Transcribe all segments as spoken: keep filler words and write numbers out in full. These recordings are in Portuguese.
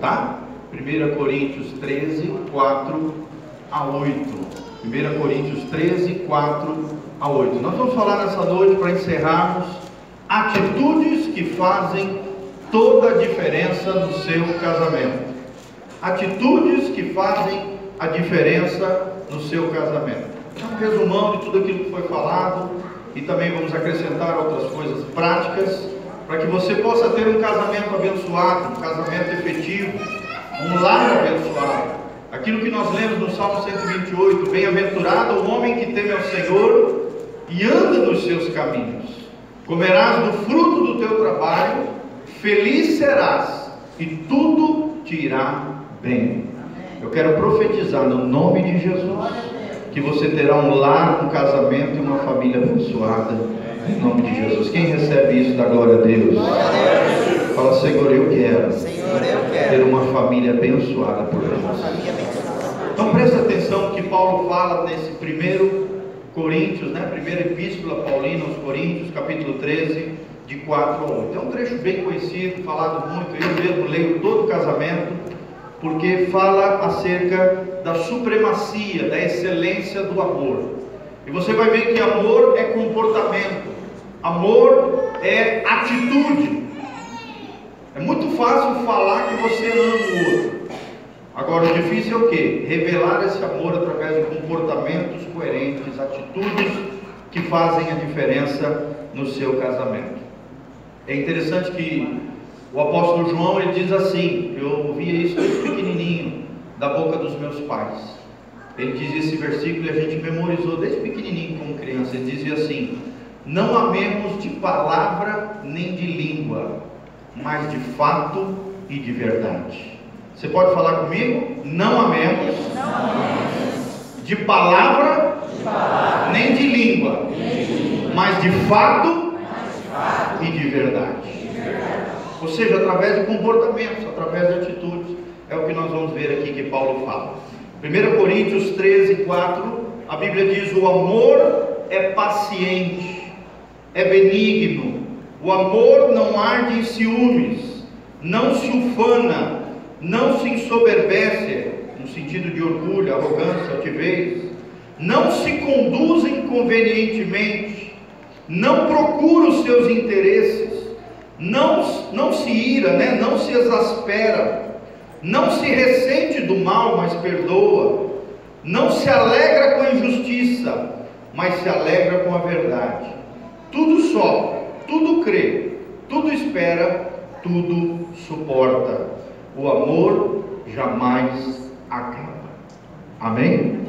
Tá? primeira Coríntios treze, quatro a oito. primeira Coríntios treze, quatro a oito. Nós vamos falar nessa noite, para encerrarmos, atitudes que fazem toda a diferença no seu casamento. Atitudes que fazem a diferença no seu casamento. Então, resumão de tudo aquilo que foi falado, e também vamos acrescentar outras coisas práticas, para que você possa ter um casamento abençoado, um casamento efetivo, um lar abençoado. Aquilo que nós lemos no Salmo cento e vinte e oito, bem-aventurado o homem que teme ao Senhor e anda nos seus caminhos. Comerás do fruto do teu trabalho, feliz serás e tudo te irá bem. Eu quero profetizar no nome de Jesus que você terá um lar, um casamento e uma família abençoada. Em nome de Jesus, quem recebe isso dá glória a Deus. Fala, Senhor, eu quero, Senhor, eu quero ter uma família abençoada por Deus. Então presta atenção que Paulo fala nesse primeiro Coríntios, né? Primeira Epístola Paulina aos Coríntios, capítulo treze, de quatro a oito. É um trecho bem conhecido, falado muito. Eu mesmo leio todo o casamento, porque fala acerca da supremacia, da excelência do amor. E você vai ver que amor é comportamento. Amor é atitude. É muito fácil falar que você ama o outro. Agora, o difícil é o quê? Revelar esse amor através de comportamentos coerentes, atitudes que fazem a diferença no seu casamento. É interessante que o apóstolo João, ele diz assim, eu ouvia isso desde pequenininho, da boca dos meus pais. Ele diz esse versículo e a gente memorizou desde pequenininho como criança. Ele dizia assim: não amemos de palavra nem de língua, mas de fato e de verdade. Você pode falar comigo? Não amemos, não amemos. De, palavra, de palavra nem de língua, nem de língua. Mas, de fato, mas de fato e de verdade. de verdade. Ou seja, através de comportamentos, através de atitudes. É o que nós vamos ver aqui que Paulo fala. primeira Coríntios treze, quatro, a Bíblia diz: o amor é paciente, é benigno, o amor não arde em ciúmes, não se ufana, não se ensoberbece, no sentido de orgulho, arrogância, altivez, não se conduz inconvenientemente, não procura os seus interesses, não, não se ira, né? Não se exaspera, não se ressente do mal, mas perdoa, não se alegra com a injustiça, mas se alegra com a verdade, tudo sofre, tudo crê, tudo espera, tudo suporta, o amor jamais acaba. Amém?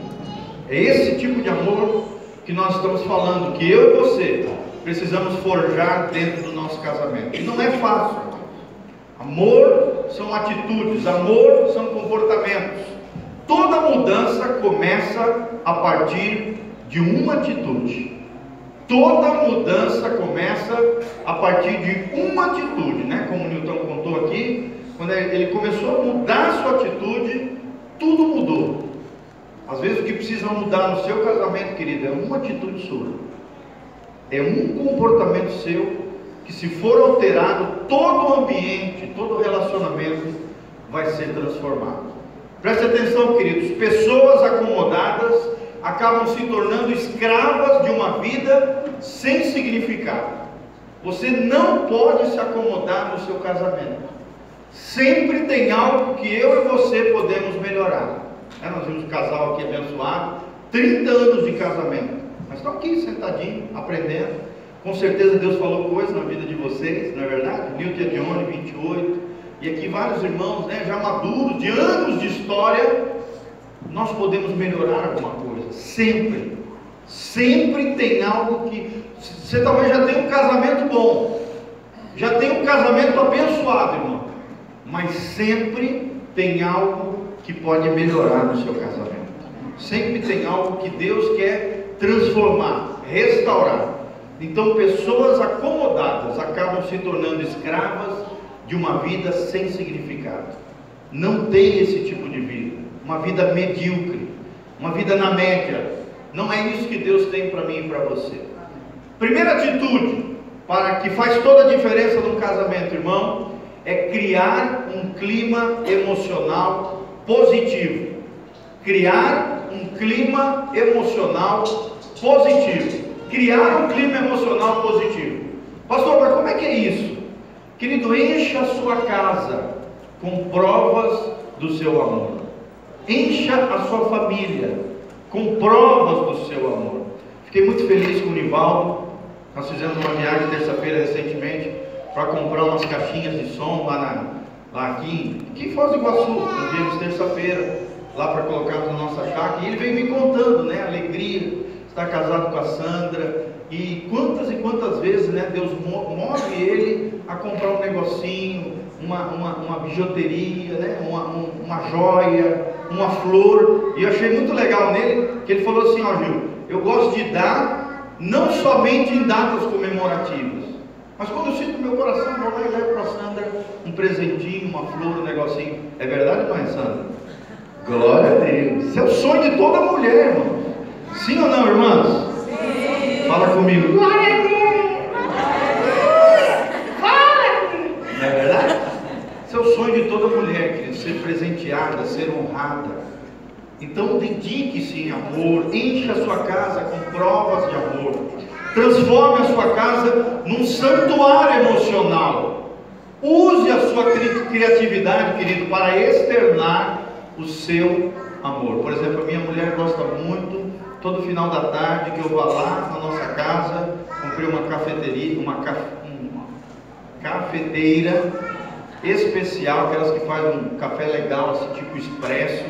É esse tipo de amor que nós estamos falando, que eu e você precisamos forjar dentro do nosso casamento, e não é fácil. Amor são atitudes, amor são comportamentos. Toda mudança começa a partir de uma atitude. Toda mudança começa a partir de uma atitude, né? Como o Newton contou aqui, quando ele começou a mudar a sua atitude, tudo mudou. Às vezes o que precisa mudar no seu casamento, querido, é uma atitude sua. É um comportamento seu. Que se for alterado, todo o ambiente, todo o relacionamento vai ser transformado. Preste atenção, queridos, pessoas acomodadas acabam se tornando escravas de uma vida sem significado. Você não pode se acomodar no seu casamento. Sempre tem algo que eu e você podemos melhorar. É, nós vimos um casal aqui abençoado, trinta anos de casamento, mas estão aqui sentadinho, aprendendo. Com certeza Deus falou coisas na vida de vocês, não é verdade? Nilton de onde, vinte e oito, e aqui vários irmãos, né, já maduros, de anos de história, nós podemos melhorar alguma coisa, sempre, sempre tem algo que, você talvez já tenha um casamento bom, já tenha um casamento abençoado, irmão, mas sempre tem algo que pode melhorar no seu casamento, sempre tem algo que Deus quer transformar, restaurar. Então pessoas acomodadas acabam se tornando escravas de uma vida sem significado. Não tem esse tipo de vida, uma vida medíocre, uma vida na média. Não é isso que Deus tem para mim e para você. Primeira atitude para que faz toda a diferença no casamento, irmão, é criar um clima emocional positivo. Criar um clima emocional positivo. Criar um clima emocional positivo. Pastor, mas como é que é isso? Querido, encha a sua casa com provas do seu amor. Encha a sua família com provas do seu amor. Fiquei muito feliz com o Nivaldo. Nós fizemos uma viagem terça-feira recentemente para comprar umas caixinhas de som lá, na, lá aqui, aqui em Foz do Iguaçu. Nós viemos terça-feira lá para colocar na nossa chácara. E ele veio me contando, né, a alegria, está casado com a Sandra. E quantas e quantas vezes, né, Deus move ele a comprar um negocinho, uma, uma, uma bijuteria, né, uma, uma joia, uma flor. E eu achei muito legal nele, que ele falou assim: ó Gil, eu gosto de dar, não somente em datas comemorativas, mas quando eu sinto no meu coração, eu vou lá e levo para a Sandra um presentinho, uma flor, um negocinho. É verdade ou não é, Sandra? Glória a Deus. Isso é o sonho de toda mulher, irmão. Sim ou não, irmãs? Fala comigo. Glória a Deus. Fala. Não é verdade? Esse é o sonho de toda mulher, querido, ser presenteada, ser honrada. Então dedique-se em amor, encha a sua casa com provas de amor. Transforme a sua casa num santuário emocional. Use a sua cri- criatividade, querido, para externar o seu amor. Por exemplo, a minha mulher gosta muito, todo final da tarde, que eu vou lá na nossa casa, comprei uma cafeteria, uma, ca... uma cafeteira especial, aquelas que faz um café legal, assim, tipo expresso.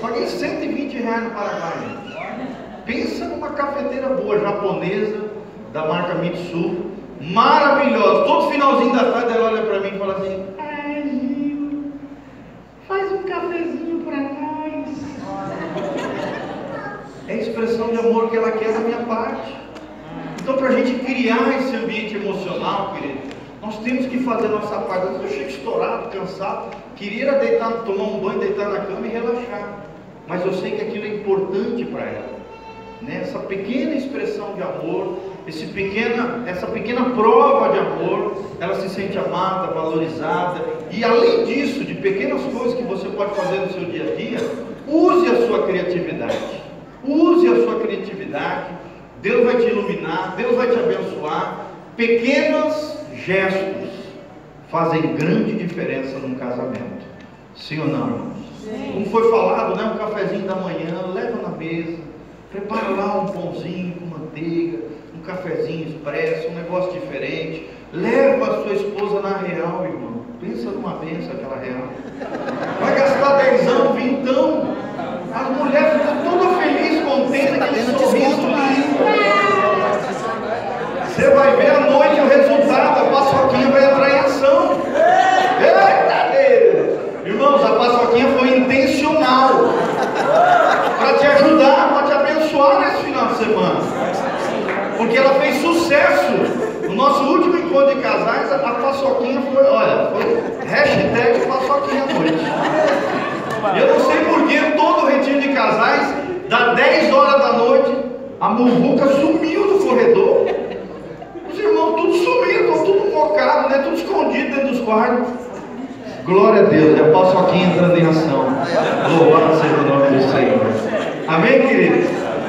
Paguei cento e vinte reais no Paraguai, gente. Pensa numa cafeteira boa, japonesa, da marca Mitsubishi, maravilhosa. Todo finalzinho da tarde ela olha para mim e fala assim: ai, Gil, faz um cafezinho para nós. É a expressão de amor que ela quer da minha parte. Então, para a gente criar esse ambiente emocional, querido, nós temos que fazer a nossa parte. Eu chego estourado, cansado, queria deitar, tomar um banho, deitar na cama e relaxar. Mas eu sei que aquilo é importante para ela, né? Essa pequena expressão de amor, esse pequena, essa pequena prova de amor, ela se sente amada, valorizada. E além disso, de pequenas coisas que você pode fazer no seu dia a dia, use a sua criatividade. Use a sua criatividade, Deus vai te iluminar, Deus vai te abençoar. Pequenos gestos fazem grande diferença num casamento. Sim ou não, irmãos? Sim. Como foi falado, né? Um cafezinho da manhã, leva na mesa, prepara lá um pãozinho com manteiga, um cafezinho expresso, um negócio diferente. Leva a sua esposa na real, irmão. Pensa numa benção aquela real. Vai gastar dezão, vintão. As mulheres ficam todas felizes, contentes, aquele sorriso lindo. Você vai ver à noite o resultado, a paçoquinha vai entrar em ação. Eita Deus! Irmãos, a paçoquinha foi intencional para te ajudar, para te abençoar nesse final de semana. Porque ela fez sucesso. No nosso último encontro de casais, a paçoquinha foi, olha, foi hashtag paçoquinha à noite. Eu não sei porquê, todo retiro de casais, das dez horas da noite, a muvuca sumiu do corredor. Os irmãos tudo sumiram, estão tudo mocados, né? Tudo escondido dentro dos quartos. Glória a Deus, eu passo aqui entrando em ação. Louvado seja o nome do Senhor. Amém, queridos?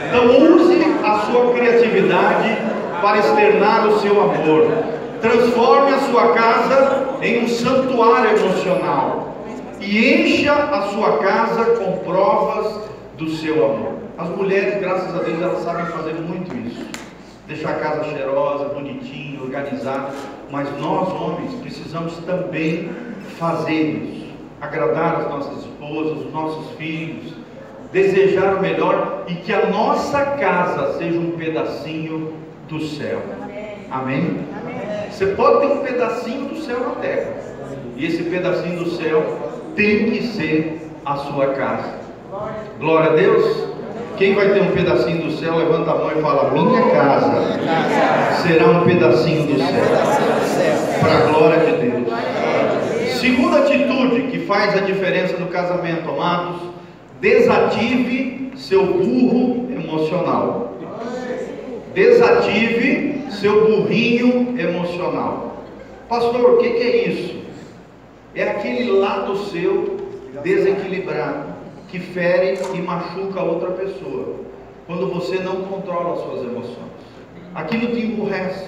Então use a sua criatividade para externar o seu amor. Transforme a sua casa em um santuário emocional. E encha a sua casa com provas do seu amor. As mulheres, graças a Deus, elas sabem fazer muito isso. Deixar a casa cheirosa, bonitinha, organizada. Mas nós, homens, precisamos também fazer isso. Agradar as nossas esposas, os nossos filhos. Desejar o melhor e que a nossa casa seja um pedacinho do céu. Amém? Amém. Você pode ter um pedacinho do céu na terra. E esse pedacinho do céu tem que ser a sua casa. Glória a Deus. Quem vai ter um pedacinho do céu, levanta a mão e fala: minha casa será um pedacinho do céu, para a glória de Deus. Segunda atitude que faz a diferença no casamento, amados: desative seu burro emocional. Desative seu burrinho emocional. Pastor, o que é isso? É aquele lado seu desequilibrado que fere e machuca a outra pessoa, quando você não controla as suas emoções. Aquilo te emburrece,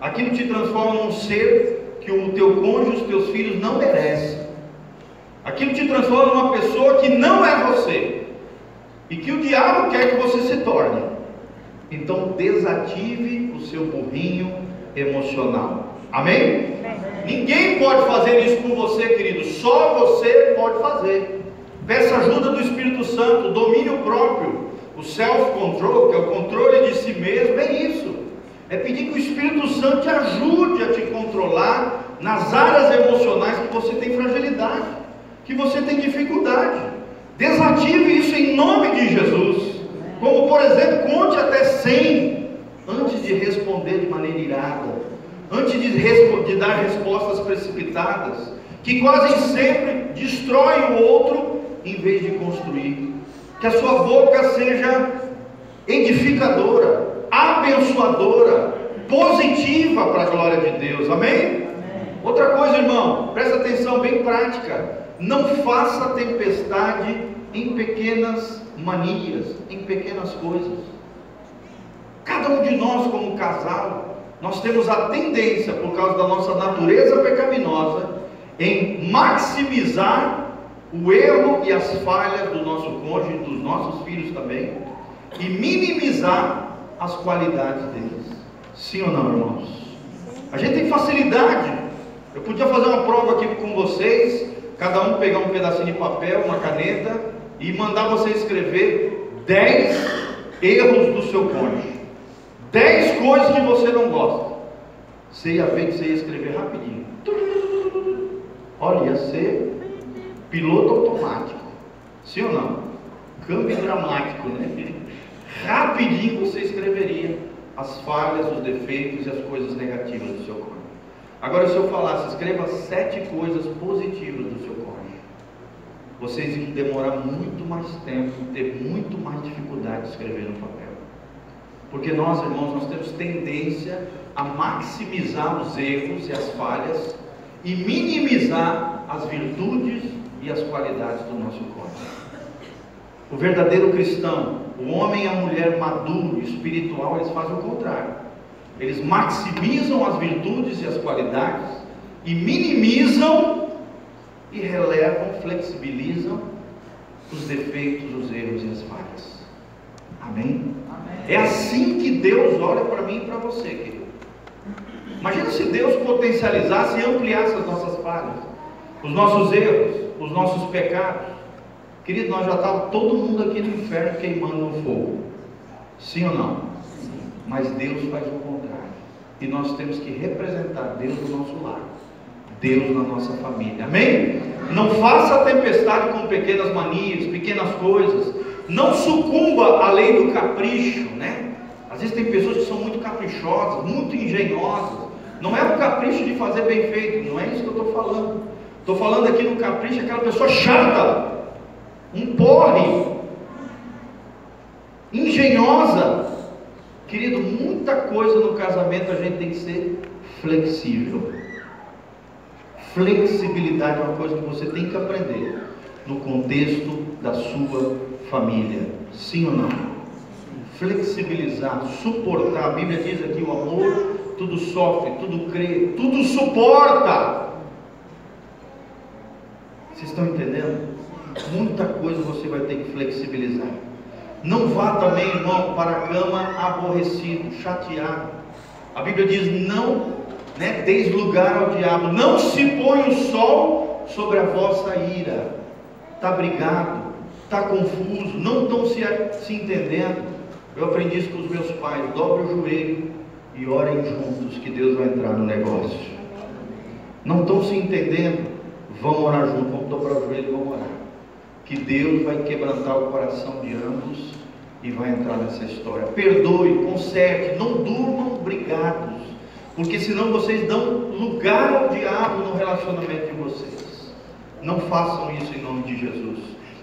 aquilo te transforma num ser que o teu cônjuge, os teus filhos não merecem. Aquilo te transforma numa pessoa que não é você e que o diabo quer que você se torne. Então desative o seu burrinho emocional. Amém? Ninguém pode fazer isso por você, querido. Só você pode fazer. Peça ajuda do Espírito Santo. Domínio próprio, o self-control, que é o controle de si mesmo, é isso. É pedir que o Espírito Santo te ajude a te controlar nas áreas emocionais que você tem fragilidade, que você tem dificuldade. Desative isso em nome de Jesus. Como por exemplo, conte até cem antes de responder de maneira irada, antes de, de dar respostas precipitadas, que quase sempre destroem o outro em vez de construir. Que a sua boca seja edificadora, abençoadora, positiva para a glória de Deus. Amém? Amém? Outra coisa, irmão, presta atenção, bem prática. Não faça tempestade em pequenas manias, em pequenas coisas. Cada um de nós, como casal, nós temos a tendência, por causa da nossa natureza pecaminosa, em maximizar o erro e as falhas do nosso cônjuge, dos nossos filhos também, e minimizar as qualidades deles. Sim ou não, irmãos? A gente tem facilidade. Eu podia fazer uma prova aqui com vocês, cada um pegar um pedacinho de papel, uma caneta, e mandar você escrever dez erros do seu cônjuge. Dez coisas que você não gosta. Você ia ver que você ia escrever rapidinho. Olha, ia ser piloto automático. Sim ou não? Câmbio dramático, né? Rapidinho você escreveria as falhas, os defeitos e as coisas negativas do seu cônjuge. Agora, se eu falasse, escreva sete coisas positivas do seu cônjuge, vocês iam demorar muito mais tempo, ter muito mais dificuldade de escrever no papel. Porque nós, irmãos, nós temos tendência a maximizar os erros e as falhas e minimizar as virtudes e as qualidades do nosso cônjuge. O verdadeiro cristão, o homem e a mulher maduro, espiritual, eles fazem o contrário. Eles maximizam as virtudes e as qualidades e minimizam e relevam, flexibilizam os defeitos, os erros e as falhas. Amém? É assim que Deus olha para mim e para você, querido. Imagina se Deus potencializasse e ampliasse as nossas falhas, os nossos erros, os nossos pecados. Querido, nós já estávamos todo mundo aqui no inferno queimando no fogo. Sim ou não? Sim. Mas Deus faz o contrário. E nós temos que representar Deus no nosso lar, Deus na nossa família. Amém? Não faça tempestade com pequenas manias, pequenas coisas. Não sucumba à lei do capricho, né? Às vezes tem pessoas que são muito caprichosas, muito engenhosas. Não é o capricho de fazer bem feito, não é isso que eu estou falando. Estou falando aqui no capricho, aquela pessoa chata, um porre, engenhosa. Querido, muita coisa no casamento a gente tem que ser flexível. Flexibilidade é uma coisa que você tem que aprender no contexto da sua família, sim ou não? Flexibilizar, suportar. A Bíblia diz aqui: o amor tudo sofre, tudo crê, tudo suporta. Vocês estão entendendo? Muita coisa você vai ter que flexibilizar. Não vá também, irmão, para a cama aborrecido, chateado. A Bíblia diz: não, né, deis lugar ao diabo. Não se põe o sol sobre a vossa ira. Está brigado, está confuso, não estão se, se entendendo. Eu aprendi isso com os meus pais: dobre o joelho e orem juntos, que Deus vai entrar no negócio. Não estão se entendendo, vão orar juntos, vão dobrar o joelho e vão orar, que Deus vai quebrantar o coração de ambos e vai entrar nessa história. Perdoe, conserte, não durmam brigados, porque senão vocês dão lugar ao diabo no relacionamento de vocês. Não façam isso em nome de Jesus.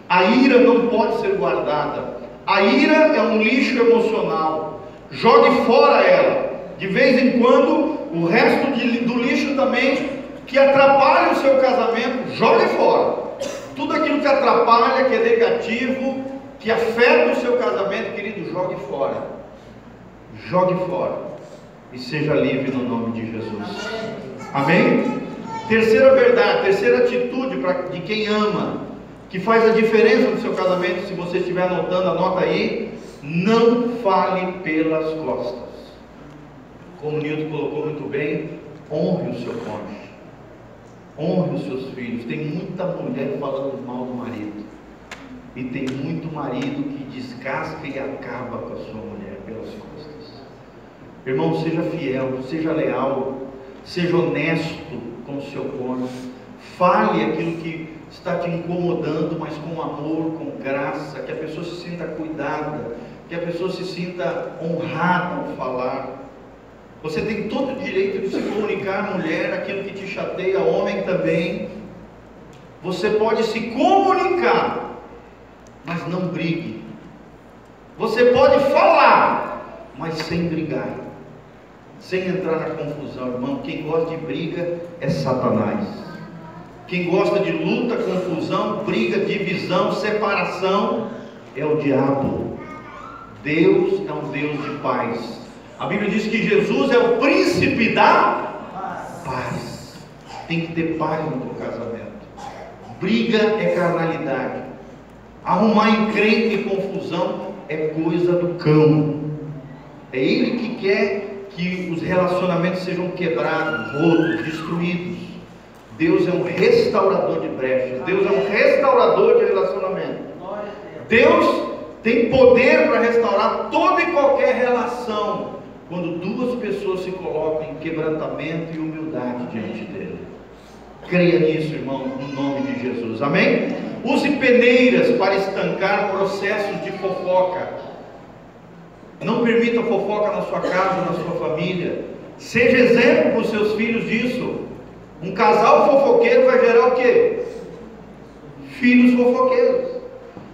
A ira não pode ser guardada. A ira é um lixo emocional. Jogue fora ela. De vez em quando, o resto de, do lixo também que atrapalha o seu casamento, jogue fora. Tudo aquilo que atrapalha, que é negativo, que afeta o seu casamento, querido, jogue fora. Jogue fora. E seja livre no nome de Jesus. Amém? Terceira verdade, terceira atitude de quem ama, que faz a diferença no seu casamento. Se você estiver anotando, anota aí: não fale pelas costas. Como o Nilton colocou muito bem, honre o seu cônjuge, honre os seus filhos. Tem muita mulher falando mal do marido, e tem muito marido que descasca e acaba com a sua mulher pelas costas. Irmão, seja fiel, seja leal, seja honesto com o seu cônjuge. Fale aquilo que está te incomodando, mas com amor, com graça, que a pessoa se sinta cuidada, que a pessoa se sinta honrada ao falar. Você tem todo o direito de se comunicar, mulher, aquilo que te chateia, homem também. Você pode se comunicar, mas não brigue. Você pode falar, mas sem brigar, sem entrar na confusão, irmão. Quem gosta de briga é Satanás. Quem gosta de luta, confusão, briga, divisão, separação é o diabo. Deus é um Deus de paz. A Bíblia diz que Jesus é o príncipe da paz. paz. Tem que ter paz no teu casamento. Briga é carnalidade. Arrumar encrenca e confusão é coisa do cão. É ele que quer que os relacionamentos sejam quebrados, rotos, destruídos. Deus é um restaurador de brechas. Deus é um restaurador de relacionamento. Deus tem poder para restaurar toda e qualquer relação, quando duas pessoas se colocam em quebrantamento e humildade diante dele. Creia nisso, irmão, no nome de Jesus. Amém? Use peneiras para estancar processos de fofoca. Não permita fofoca na sua casa, na sua família. Seja exemplo para os seus filhos disso. Um casal fofoqueiro vai gerar o quê? Filhos fofoqueiros.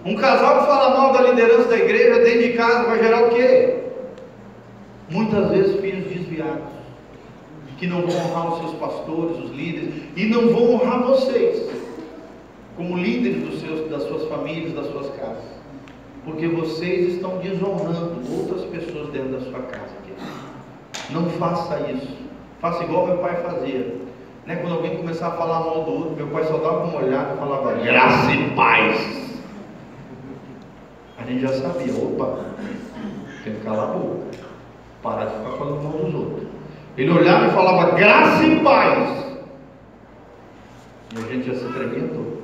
Um casal que fala mal da liderança da igreja dentro de casa vai gerar o quê? Muitas vezes filhos desviados, que não vão honrar os seus pastores, os líderes, e não vão honrar vocês como líderes dos seus, das suas famílias, das suas casas, porque vocês estão desonrando outras pessoas dentro da sua casa. Não faça isso. Faça igual meu pai fazia, né? Quando alguém começar a falar mal do outro, meu pai só dava uma olhada e falava: graça e paz. A gente já sabia: opa, tem que calar a boca, parar de ficar falando mal dos outros. Ele olhava e falava: graça e paz. E a gente já se tremia todo.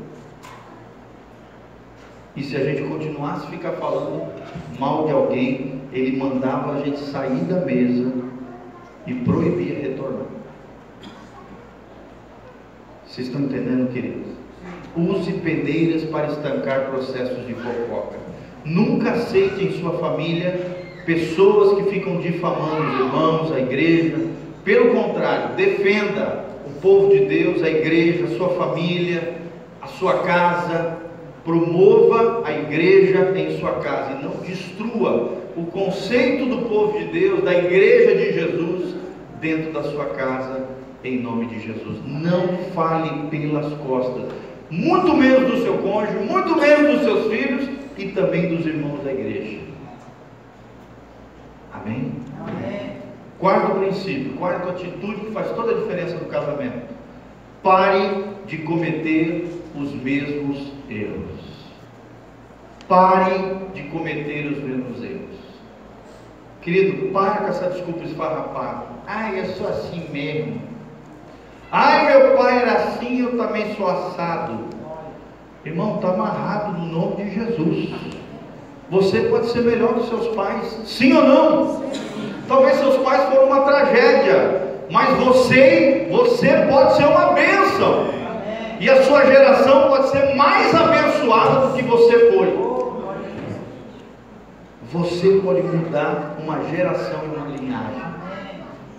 E se a gente continuasse a ficar falando mal de alguém, ele mandava a gente sair da mesa e proibia retornar. Vocês estão entendendo, queridos? Use peneiras para estancar processos de fofoca. Nunca aceite em sua família pessoas que ficam difamando os irmãos, a igreja. Pelo contrário, defenda o povo de Deus, a igreja, a sua família, a sua casa. Promova a igreja em sua casa e não destrua o conceito do povo de Deus, da igreja de Jesus, dentro da sua casa, em nome de Jesus. Não fale pelas costas, muito menos do seu cônjuge, muito menos dos seus filhos e também dos irmãos da igreja. Amém? Amém. Quarto princípio, quarta atitude que faz toda a diferença no casamento: pare de cometer os mesmos erros. Pare de cometer os mesmos erros. Querido, para com essa desculpa esfarrapada. Ai, eu sou assim mesmo. Ai, meu pai era assim, eu também sou assado. Irmão, está amarrado no nome de Jesus. Você pode ser melhor que seus pais, sim ou não? Talvez seus pais foram uma tragédia, mas você, você pode ser uma bênção. E a sua geração pode ser mais abençoada do que você foi. Você pode mudar uma geração e uma linhagem.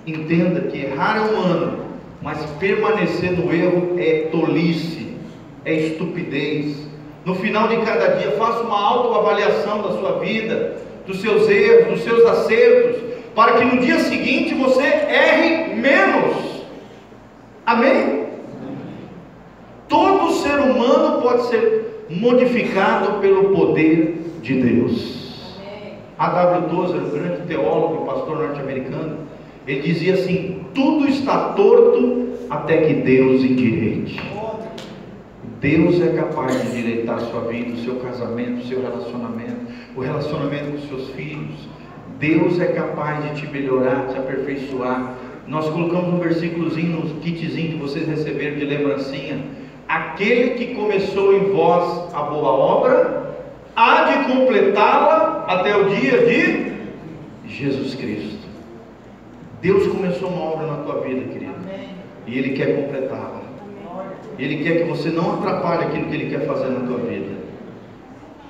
Entenda que errar é humano, mas permanecer no erro é tolice, é estupidez. No final de cada dia, faça uma autoavaliação da sua vida, dos seus erros, dos seus acertos, para que no dia seguinte você erre menos. Amém? humano pode ser modificado pelo poder de Deus. A W. Tozer, um grande teólogo e pastor norte-americano, ele dizia assim: tudo está torto até que Deus endireite. Deus é capaz de endireitar a sua vida, o seu casamento, o seu relacionamento, o relacionamento com os seus filhos. Deus é capaz de te melhorar, te aperfeiçoar. Nós colocamos um versículozinho, um kitzinho que vocês receberam de lembrancinha: aquele que começou em vós a boa obra, há de completá-la até o dia de Jesus Cristo. Deus começou uma obra na tua vida, querido. Amém. E Ele quer completá-la. Ele quer que você não atrapalhe aquilo que Ele quer fazer na tua vida.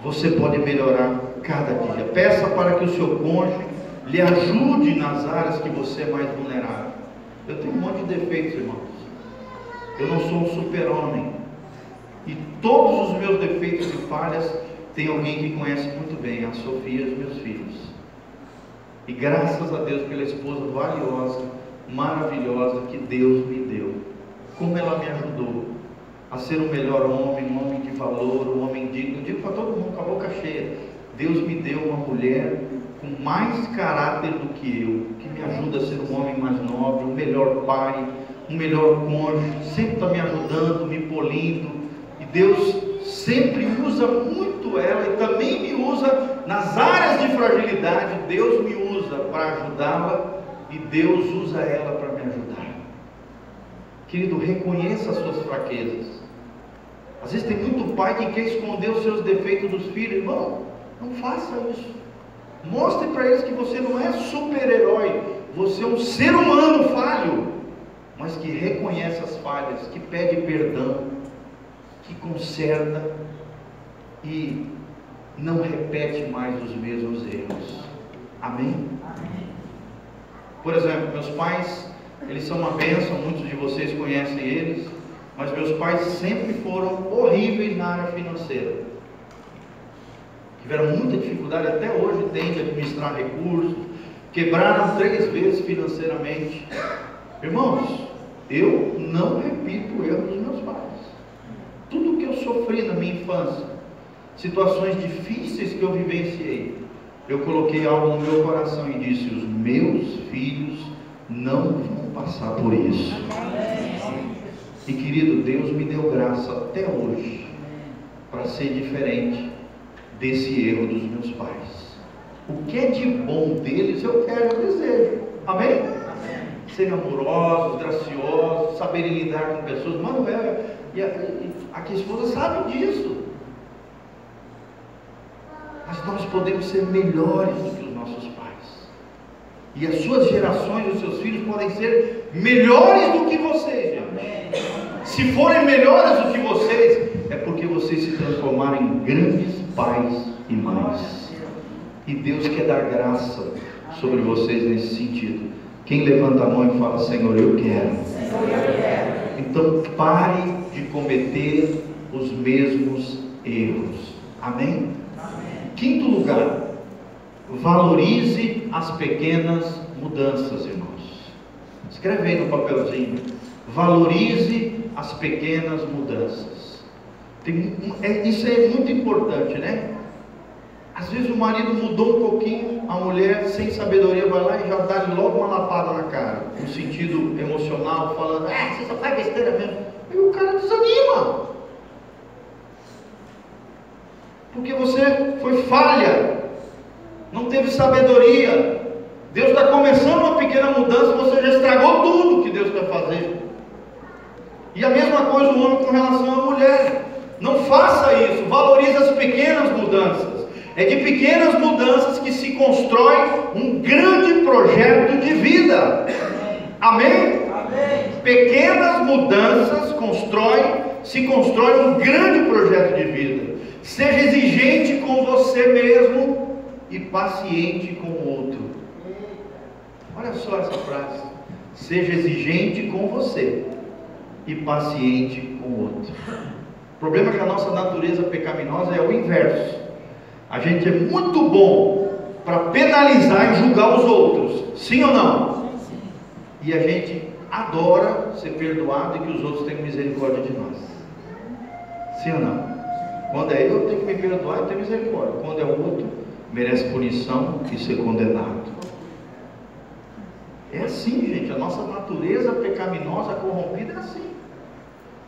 Você pode melhorar cada dia. Peça para que o seu cônjuge lhe ajude nas áreas que você é mais vulnerável. Eu tenho um monte de defeitos, irmãos. Eu não sou um super-homem. E todos os meus defeitos e falhas tem alguém que conhece muito bem, a Sofia e os meus filhos. E graças a Deus pela esposa valiosa, maravilhosa que Deus me deu. Como ela me ajudou a ser o melhor homem, um homem de valor, um homem digno. Eu digo para todo mundo com a boca cheia: Deus me deu uma mulher com mais caráter do que eu, que me ajuda a ser um homem mais nobre, um melhor pai, um melhor cônjuge, sempre está me ajudando, me polindo. E Deus sempre usa muito ela e também me usa nas áreas de fragilidade. Deus me usa para ajudá-la e Deus usa ela para me ajudar. Querido, reconheça as suas fraquezas. Às vezes tem muito pai que quer esconder os seus defeitos dos filhos. Irmão, não faça isso. Mostre para eles que você não é super-herói. Você é um ser humano falho, mas que reconhece as falhas, que pede perdão, que conserta e não repete mais os mesmos erros. Amém? Amém. Por exemplo, meus pais, eles são uma bênção, muitos de vocês conhecem eles, mas meus pais sempre foram horríveis na área financeira. Tiveram muita dificuldade, até hoje tem de administrar recursos, quebraram três vezes financeiramente. Irmãos, eu não repito o erro dos meus pais. Tudo que eu sofri na minha infância, situações difíceis que eu vivenciei, eu coloquei algo no meu coração e disse: os meus filhos não vão passar por isso. E querido, Deus me deu graça até hoje para ser diferente desse erro dos meus pais. O que é de bom deles eu quero, eu desejo. Amém? Amém. Serem amorosos, graciosos, saberem lidar com pessoas. Manuel e a, a, a esposa sabe disso. Mas nós podemos ser melhores do que os nossos pais. E as suas gerações, os seus filhos podem ser melhores do que vocês. Amém. Se forem melhores do que vocês, é porque vocês se transformaram em grandes pais e mães. E Deus quer dar graça sobre vocês nesse sentido. Quem levanta a mão e fala: Senhor, eu quero. Então pare de cometer os mesmos erros. Amém? Amém. Quinto lugar, valorize as pequenas mudanças, irmãos. Escreve aí no papelzinho: valorize as pequenas mudanças. Tem, é, isso é muito importante, né? Às vezes o marido mudou um pouquinho, a mulher sem sabedoria vai lá e já dá logo uma lapada na cara, no sentido emocional, falando: ah, você só faz besteira mesmo. E o cara desanima, porque você foi falha, não teve sabedoria. Deus está começando uma pequena mudança, você já estragou tudo que Deus quer fazer. E a mesma coisa o homem com relação à mulher. Não faça isso, valorize as pequenas mudanças. É de pequenas mudanças que se constrói um grande projeto de vida. Amém? Amém. Pequenas mudanças constroem, se constrói um grande projeto de vida. Seja exigente com você mesmo e paciente com o outro. Olha só essa frase: seja exigente com você e paciente com o outro. O problema é que a nossa natureza pecaminosa é o inverso. A gente é muito bom para penalizar e julgar os outros, sim ou não? Sim, sim. E a gente adora ser perdoado e que os outros tenham misericórdia de nós. Sim ou não? Quando é eu, tenho que me perdoar e ter misericórdia. Quando é o outro, merece punição e ser condenado. É assim, gente. A nossa natureza pecaminosa, corrompida, é assim.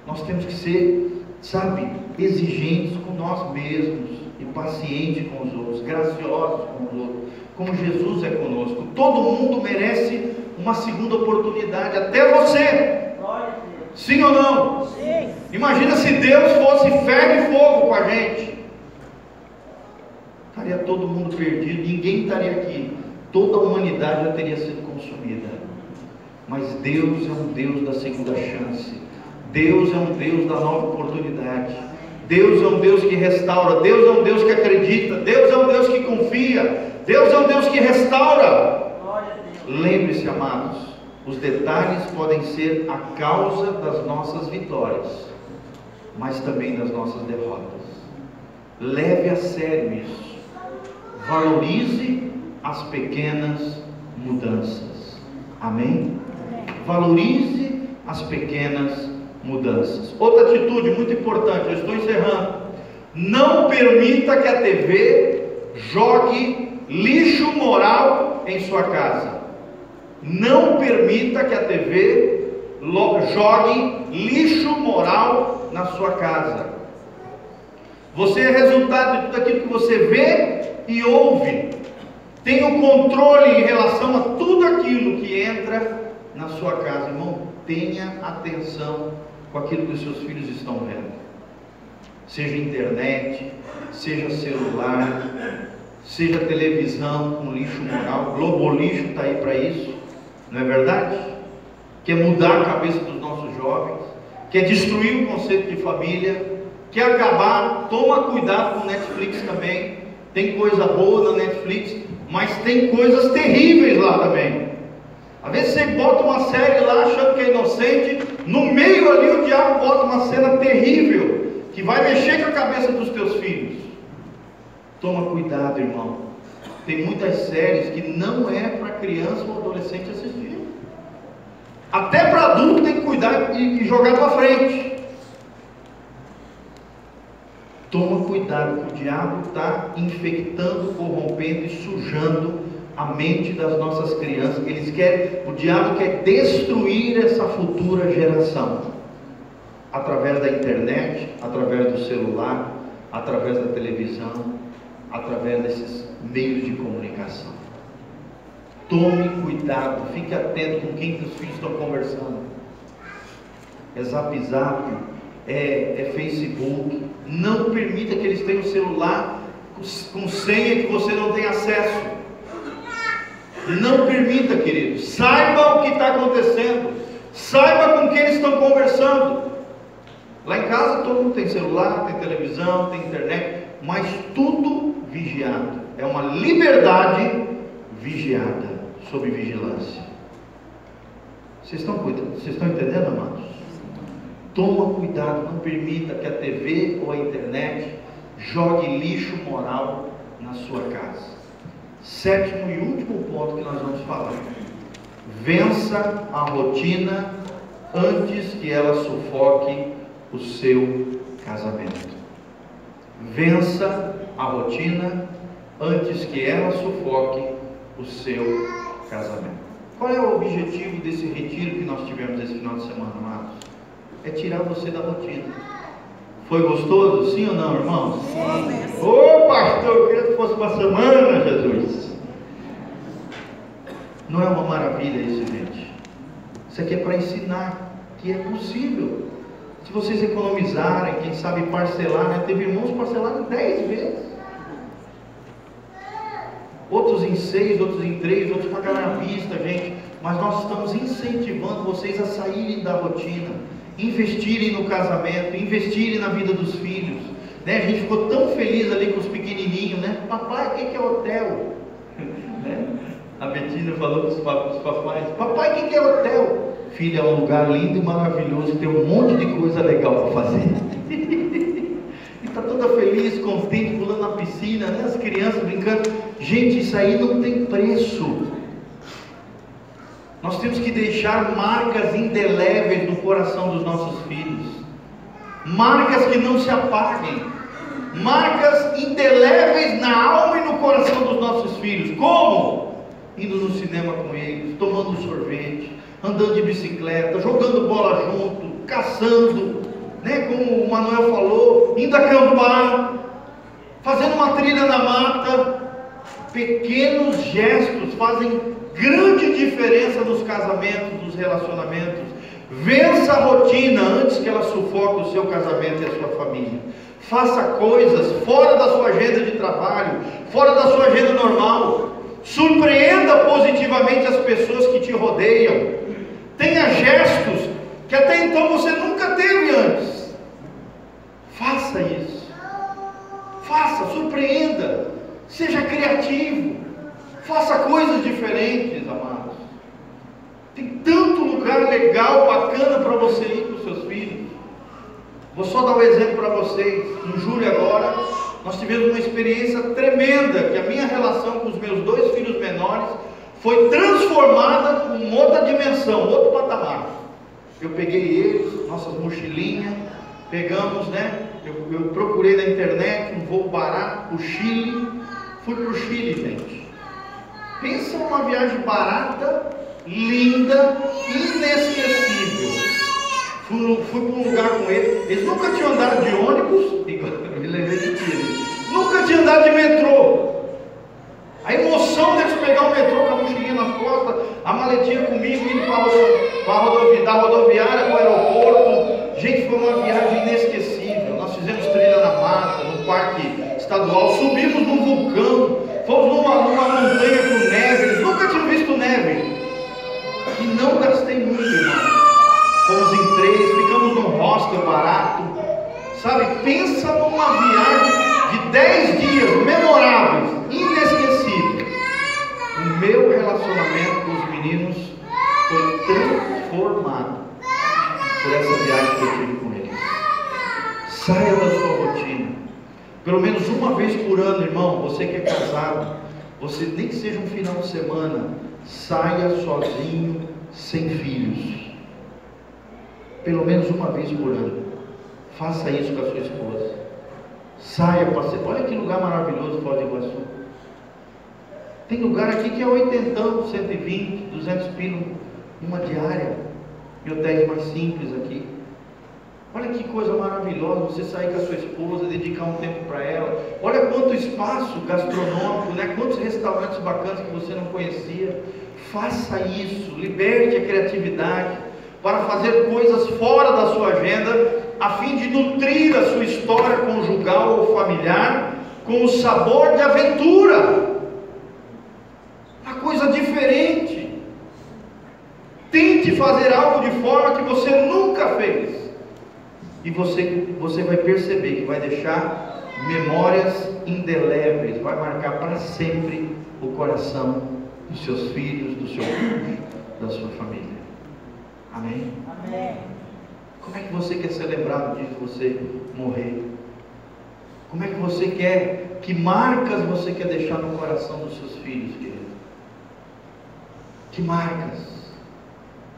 Nós temos que ser, sabe, exigentes com nós mesmos e pacientes com os outros, graciosos com os outros, como Jesus é conosco. Todo mundo merece uma segunda oportunidade, até você. Sim ou não? Sim. Imagina se Deus fosse ferro e fogo com a gente. Estaria todo mundo perdido, ninguém estaria aqui. Toda a humanidade já teria sido consumida. Mas Deus é um Deus da segunda chance. Deus é um Deus da nova oportunidade. Deus é um Deus que restaura. Deus é um Deus que acredita. Deus é um Deus que confia. Deus é um Deus que restaura. Lembre-se, amados, os detalhes podem ser a causa das nossas vitórias, mas também das nossas derrotas. Leve a sério isso. Valorize as pequenas mudanças. Amém? Amém. Valorize as pequenas mudanças. Outra atitude muito importante, eu estou encerrando. Não permita que a T V jogue lixo moral em sua casa. Não permita que a T V jogue lixo moral na sua casa. Você é resultado de tudo aquilo que você vê e ouve. Tenha o controle em relação a tudo aquilo que entra na sua casa. Irmão, tenha atenção com aquilo que os seus filhos estão vendo. Seja internet, seja celular, seja televisão com lixo moral. Globolixo está aí para isso. Não é verdade? Quer mudar a cabeça dos nossos jovens. Quer destruir o conceito de família. Quer acabar, toma cuidado com o Netflix também. Tem coisa boa na Netflix, mas tem coisas terríveis lá também. Às vezes você bota uma série lá achando que é inocente, no meio ali o diabo bota uma cena terrível, que vai mexer com a cabeça dos teus filhos. Toma cuidado, irmão. Tem muitas séries que não é para criança ou adolescente assistir. Até para adulto tem que cuidar e jogar para frente. Toma cuidado, que o diabo está infectando, corrompendo e sujando a mente das nossas crianças. Eles querem, o diabo quer destruir essa futura geração através da internet, através do celular, através da televisão, através desses meios de comunicação. Tome cuidado, fique atento com quem os filhos estão conversando. É zap zap, é, é Facebook. Não permita que eles tenham um celular com senha que você não tem acesso. Não permita, querido. Saiba o que está acontecendo. Saiba com quem eles estão conversando. Lá em casa todo mundo tem celular, tem televisão, tem internet, mas tudo vigiado. É uma liberdade vigiada, sob vigilância. Vocês estão cuidando? Vocês estão entendendo, amados? Toma cuidado, não permita que a T V ou a internet jogue lixo moral na sua casa. Sétimo e último ponto que nós vamos falar. Vença a rotina antes que ela sufoque o seu casamento. Vença a rotina antes que ela sufoque o seu casamento. Qual é o objetivo desse retiro que nós tivemos esse final de semana, Marcos? É tirar você da rotina. Foi gostoso? Sim ou não, irmão? Sim. Ô, pastor, eu queria que fosse uma semana, Jesus. Não é uma maravilha isso, gente? Isso aqui é para ensinar que é possível. Se vocês economizarem, quem sabe parcelar, né? Teve irmãos parcelados dez vezes. Outros em seis, outros em três, outros pagaram à vista, gente. Mas nós estamos incentivando vocês a saírem da rotina. Investirem no casamento, investirem na vida dos filhos, né? A gente ficou tão feliz ali com os pequenininhos, né? Papai, o que é hotel? Né? A Betina falou para os papais: papai, o que é hotel? Filho, é um lugar lindo e maravilhoso, tem um monte de coisa legal para fazer. E está toda feliz, contente, pulando na piscina, né? As crianças brincando. Gente, isso aí não tem preço. Nós temos que deixar marcas indeléveis no coração dos nossos filhos. marcas que não se apaguem, marcas indeléveis na alma e no coração dos nossos filhos. Como? Indo no cinema com eles, tomando sorvete, andando de bicicleta, jogando bola junto, caçando, né, como o Manuel falou, indo acampar, fazendo uma trilha na mata. Pequenos gestos fazem grande diferença nos casamentos, nos relacionamentos. Vença a rotina antes que ela sufoque o seu casamento e a sua família. Faça coisas fora da sua agenda de trabalho, fora da sua agenda normal. Surpreenda positivamente as pessoas que te rodeiam. Tenha gestos que até então você nunca teve antes. Faça isso. Faça, surpreenda. Seja criativo. Faça coisas diferentes, amados. Tem tanto lugar legal, bacana para você ir com os seus filhos. Vou só dar um exemplo para vocês. Em julho agora, nós tivemos uma experiência tremenda, que a minha relação com os meus dois filhos menores foi transformada em outra dimensão, outro patamar. Eu peguei eles, nossas mochilinhas, pegamos, né? Eu, eu procurei na internet um voo barato, o Chile. Fui para o Chile, gente. Pensa numa viagem barata, linda, inesquecível. Fui, fui para um lugar com eles. Eles nunca tinham andado de ônibus, me lembrei de tiro. Nunca tinham andado de metrô. A emoção deles pegar o metrô com a mochilinha nas costas, a maletinha comigo, indo para a rodovi, da rodoviária para o aeroporto. Gente, foi uma viagem inesquecível. Nós fizemos trilha na mata, no parque estadual, subimos num vulcão, fomos numa, numa montanha com neve. Eles nunca tinham visto neve. E não gastei muito, irmão. Fomos em três, ficamos num hostel barato. Sabe, pensa numa viagem de dez dias memoráveis, inesquecível. O meu relacionamento com os meninos foi transformado por essa viagem que eu tive com eles. Saia da sua rotina. Pelo menos uma vez por ano, irmão, você que é casado, você nem que seja um final de semana, saia sozinho, sem filhos. Pelo menos uma vez por ano. Faça isso com a sua esposa. Saia, parceiro. Olha que lugar maravilhoso, Foz do Iguaçu. Tem lugar aqui que é oitentão, cento e vinte, duzentos pino, uma diária. E hotéis mais simples aqui. Olha que coisa maravilhosa você sair com a sua esposa, dedicar um tempo para ela. Olha quanto espaço gastronômico, né? Quantos restaurantes bacanas que você não conhecia. Faça isso, liberte a criatividade para fazer coisas fora da sua agenda, a fim de nutrir a sua história conjugal ou familiar com o sabor de aventura. Uma coisa diferente. Tente fazer algo de forma que você nunca fez. E você, você vai perceber que vai deixar memórias indeléveis, vai marcar para sempre o coração dos seus filhos, do seu filho, da sua família. Amém? Amém. Como é que você quer ser lembrado de você morrer? Como é que você quer, que marcas você quer deixar no coração dos seus filhos, querido? Que marcas?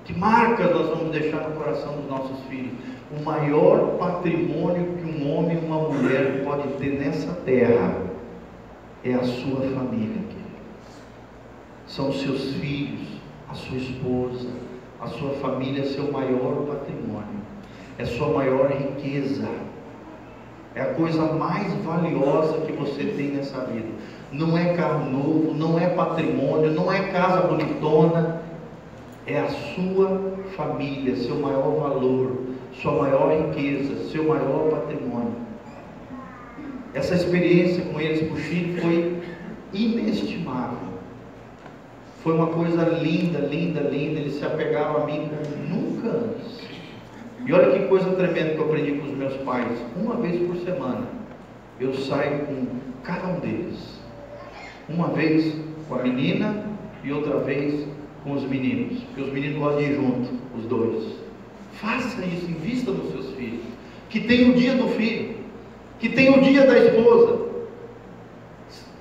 Que marcas nós vamos deixar no coração dos nossos filhos? O maior patrimônio que um homem e uma mulher pode ter nessa terra é a sua família, querido. São os seus filhos, a sua esposa, a sua família é seu maior patrimônio, é sua maior riqueza, é a coisa mais valiosa que você tem nessa vida. Não é carro novo, não é patrimônio, não é casa bonitona, é a sua família, seu maior valor, sua maior riqueza, seu maior patrimônio. Essa experiência com eles para o Chile foi inestimável. Foi uma coisa linda, linda, linda. Eles se apegaram a mim como nunca antes. E olha que coisa tremenda que eu aprendi com os meus pais. Uma vez por semana eu saio com cada um deles. Uma vez com a menina e outra vez com os meninos. Porque os meninos gostam de ir junto, os dois. Faça isso, invista nos seus filhos. Que tem o dia do filho, que tem o dia da esposa.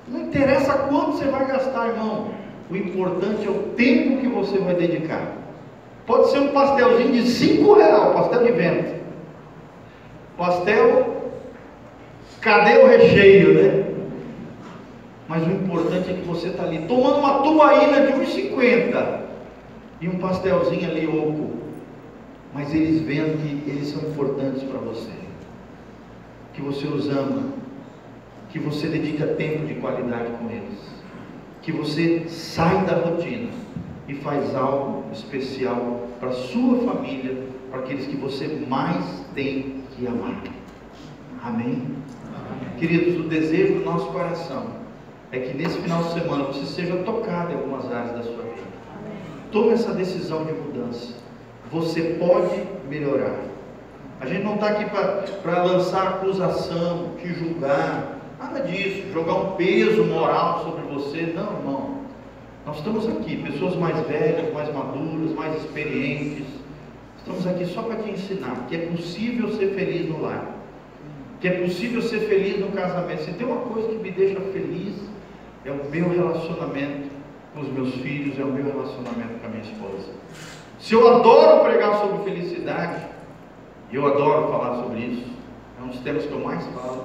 Não interessa quanto você vai gastar, irmão. O importante é o tempo que você vai dedicar. Pode ser um pastelzinho de cinco reais, pastel de vento. pastel, cadê o recheio, né? Mas o importante é que você está ali tomando uma tubaína de um e cinquenta e um pastelzinho ali oco, mas eles vendo que eles são importantes para você, que você os ama, que você dedica tempo de qualidade com eles, que você sai da rotina e faz algo especial para a sua família, para aqueles que você mais tem que amar. Amém? Amém. Queridos, o desejo do nosso coração é que nesse final de semana você seja tocado em algumas áreas da sua vida. Amém. Tome essa decisão de mudança. Você pode melhorar. A gente não está aqui para lançar acusação, te julgar, nada disso, jogar um peso moral sobre você. Não, irmão. Nós estamos aqui, pessoas mais velhas, mais maduras, mais experientes. Estamos aqui só para te ensinar que é possível ser feliz no lar, que é possível ser feliz no casamento. Se tem uma coisa que me deixa feliz, é o meu relacionamento com os meus filhos, é o meu relacionamento com a minha esposa. Se eu adoro pregar sobre felicidade, eu adoro falar sobre isso, é um dos temas que eu mais falo,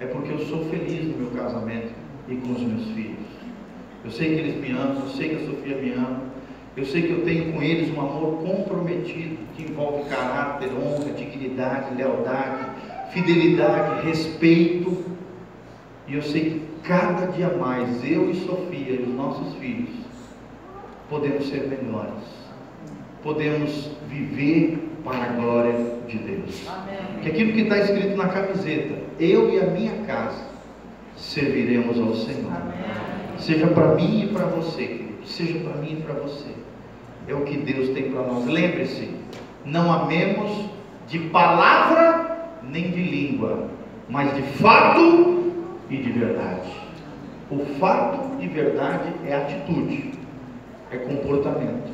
é porque eu sou feliz no meu casamento e com os meus filhos. Eu sei que eles me amam, eu sei que a Sofia me ama, eu sei que eu tenho com eles um amor comprometido, que envolve caráter, honra, dignidade, lealdade, fidelidade, respeito, e eu sei que cada dia mais, eu e Sofia e os nossos filhos, podemos ser melhores, podemos viver para a glória de Deus. Amém. Que aquilo que está escrito na camiseta, eu e a minha casa, serviremos ao Senhor. Amém. Seja para mim e para você, seja para mim e para você, é o que Deus tem para nós. Lembre-se, não amemos de palavra nem de língua, mas de fato e de verdade. O fato de verdade é atitude, é comportamento,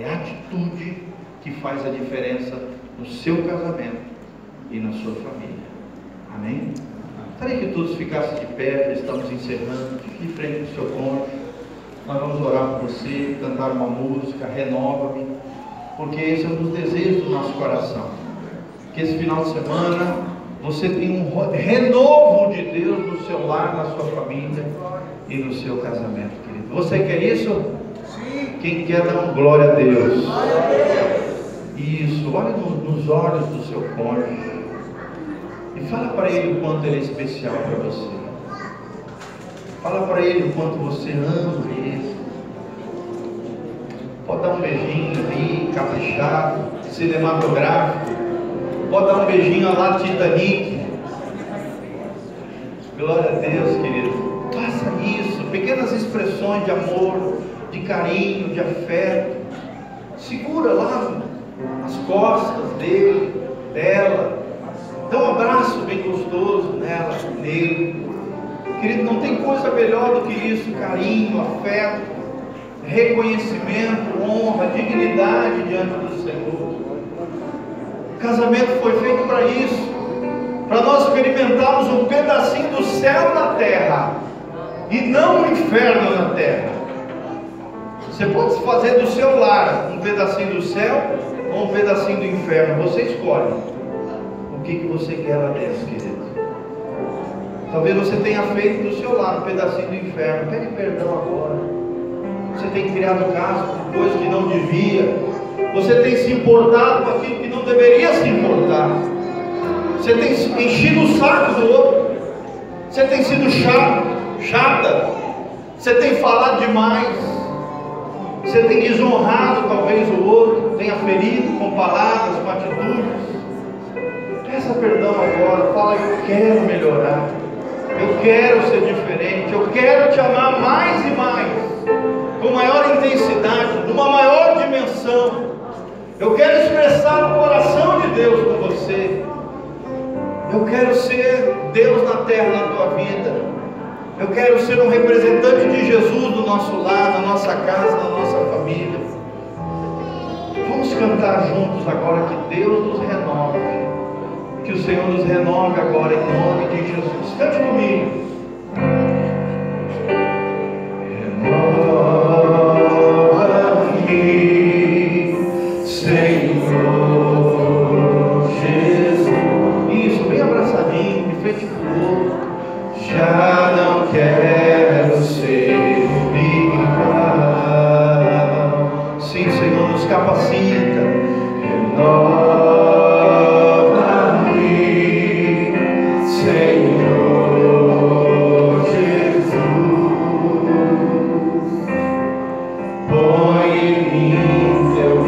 é atitude que faz a diferença no seu casamento e na sua família. Amém? Gostaria que todos ficassem de pé, estamos encerrando. Fique de frente ao seu cônjuge, nós vamos orar por você, cantar uma música, renova-me, porque esse é um dos desejos do nosso coração, que esse final de semana você tem um renovo de Deus no seu lar, na sua família e no seu casamento, querido. Você quer isso? Sim. Quem quer, dá um glória a Deus. Glória a Deus. Isso, olha nos olhos do seu cônjuge e fala para ele o quanto ele é especial para você. Fala para ele o quanto você ama ele. Pode dar um beijinho ali, caprichado, cinematográfico. Pode dar um beijinho lá no Titanic. Glória a Deus, querido. Faça isso. Pequenas expressões de amor, de carinho, de afeto. Segura lá as costas dele, dela. Dá um abraço bem gostoso nela, nele. Querido, não tem coisa melhor do que isso. Carinho, afeto, reconhecimento, honra, dignidade diante do Senhor. O casamento foi feito para isso, para nós experimentarmos um pedacinho do céu na terra e não o inferno na terra. Você pode fazer do seu lar um pedacinho do céu ou um pedacinho do inferno, você escolhe o que, que você quer lá dentro, querido. Talvez você tenha feito do seu lar um pedacinho do inferno, pede perdão agora. Você tem criado caso com coisas que não devia. Você tem se importado com aquilo que não deveria se importar. Você tem enchido o saco do outro. Você tem sido chato, chata. Você tem falado demais. Você tem desonrado talvez o outro. Tenha ferido com palavras, com atitudes. Peça perdão agora. Fala, eu quero melhorar. Eu quero ser diferente. Eu quero te amar mais e mais, com maior intensidade, numa maior dimensão. Eu quero expressar o coração de Deus com você. Eu quero ser Deus na terra, na tua vida. Eu quero ser um representante de Jesus no nosso lar, na nossa casa, na nossa família. Vamos cantar juntos agora que Deus nos renove, que o Senhor nos renove agora em nome de Jesus. Cante comigo. Renova-me, Senhor Jesus. já não quero ser igual. Sim, Senhor, nos capacita, renova-me, Senhor Jesus, põe em mim teu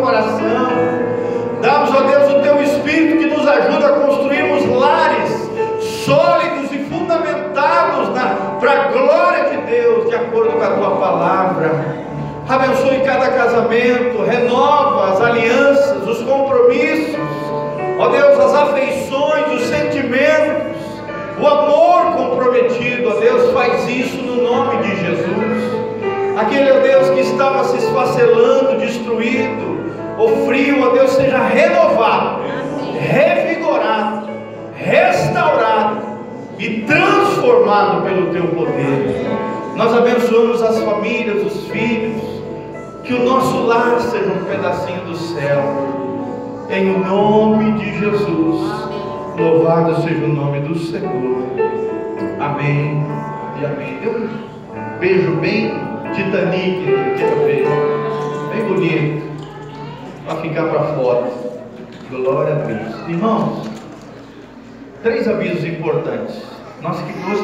coração. Três avisos importantes. Nós que gostaríamos